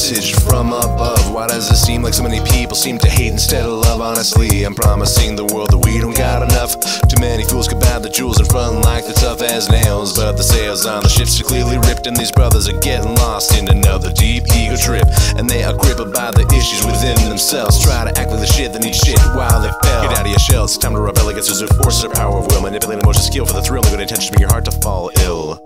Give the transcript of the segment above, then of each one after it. message from above. Why does it seem like so many people seem to hate instead of love? Honestly, I'm promising the world that we don't got enough. Too many fools could buy the jewels and run like they're tough as nails, but the sails on the ships are clearly ripped, and these brothers are getting lost in another deep ego trip, and they are crippled by the issues within themselves. Try to act like the shit that needs shit while they fell. Get out of your shell, it's time to rebel against those who force their power of will. Manipulate emotion skill for the thrill, no good intention for your heart to fall ill.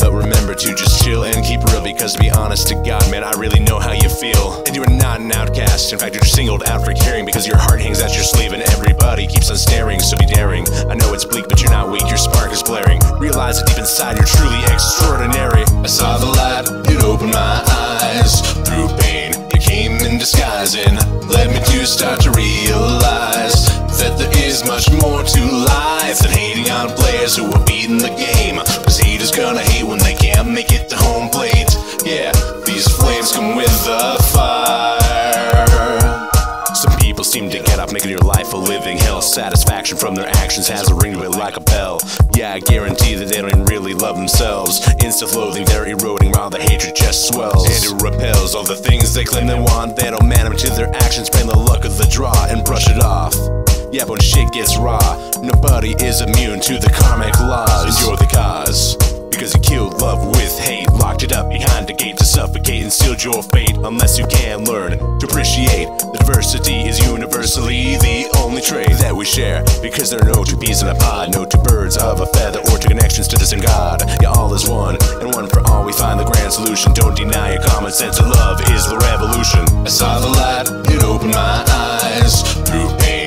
But remember to just chill and keep real, because to be honest to God, man, I really know how you feel. And you are not an outcast, in fact you're just singled out for caring, because your heart hangs out your sleeve and everybody keeps on staring. So be daring, I know it's bleak but you're not weak, your spark is blaring. Realize that deep inside you're truly extraordinary. I saw the light, it opened my eyes. Through pain, you came in disguise and led me to start to realize that there is much more to life than hating on players who are beating the game. Cause haters gonna hate when they can't make it to home plate. Yeah, these flames come with the fire. Some people seem to get up making your life a living hell. Satisfaction from their actions has a ring to it like a bell. Yeah, I guarantee that they don't even really love themselves. Insta-loathing they're eroding while the hatred just swells. And it repels all the things they claim they want. They don't man up to their actions, playing the luck of the draw and brush it off. Yeah, when shit gets raw, nobody is immune to the karmic laws. And you're the cause, because you killed love with hate, locked it up behind a gate to suffocate and sealed your fate. Unless you can learn to appreciate the diversity is universally the only trait that we share, because there are no two bees in a pod, no two birds of a feather, or two connections to the same God. Yeah, all is one, and one for all we find the grand solution. Don't deny your common sense that love is the revolution. I saw the light, it opened my eyes. Through pain,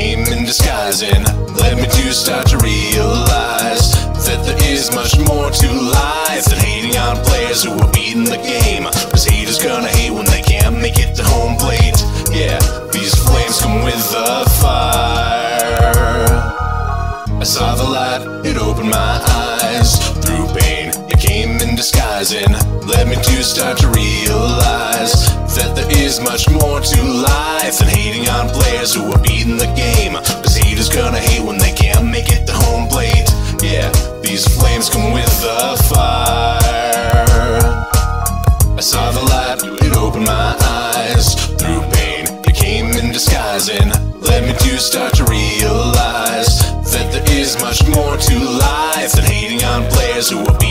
came in disguise and led me to start to realize that there is much more to life than hating on players who are beating the game. Cause haters gonna hate when they can't make it to home plate. Yeah, these flames come with the fire. I saw the light, it opened my eyes. Through pain, it came in disguise and led me to start to realize that there is much more to life than hating on players who are beating the game. Cause haters gonna hate when they can't make it to home plate. Yeah, these flames come with the fire. I saw the light, it opened my eyes. Through pain, it came in disguise and led me to start to realize that there is much more to life than hating on players who are beating the game.